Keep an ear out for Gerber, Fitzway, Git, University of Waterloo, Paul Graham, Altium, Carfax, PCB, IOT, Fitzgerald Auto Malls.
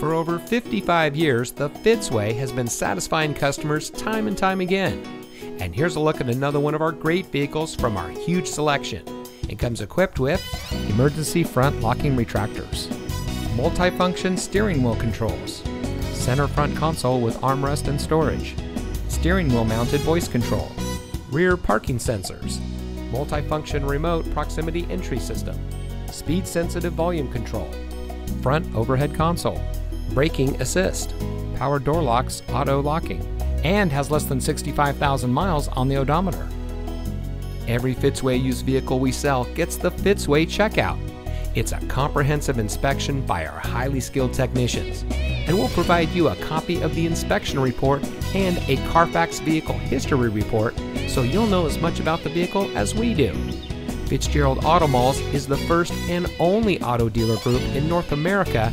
For over 55 years, the Fitzway has been satisfying customers time and time again. And here's a look at another one of our great vehicles from our huge selection. It comes equipped with emergency front locking retractors, multifunction steering wheel controls, center front console with armrest and storage, steering wheel mounted voice control, rear parking sensors, multifunction remote proximity entry system, speed sensitive volume control, front overhead console, braking assist, power door locks, auto locking, and has less than 65,000 miles on the odometer. Every Fitzway used vehicle we sell gets the Fitzway checkout. It's a comprehensive inspection by our highly skilled technicians, and we'll provide you a copy of the inspection report and a Carfax vehicle history report so you'll know as much about the vehicle as we do. Fitzgerald Auto Malls is the first and only auto dealer group in North America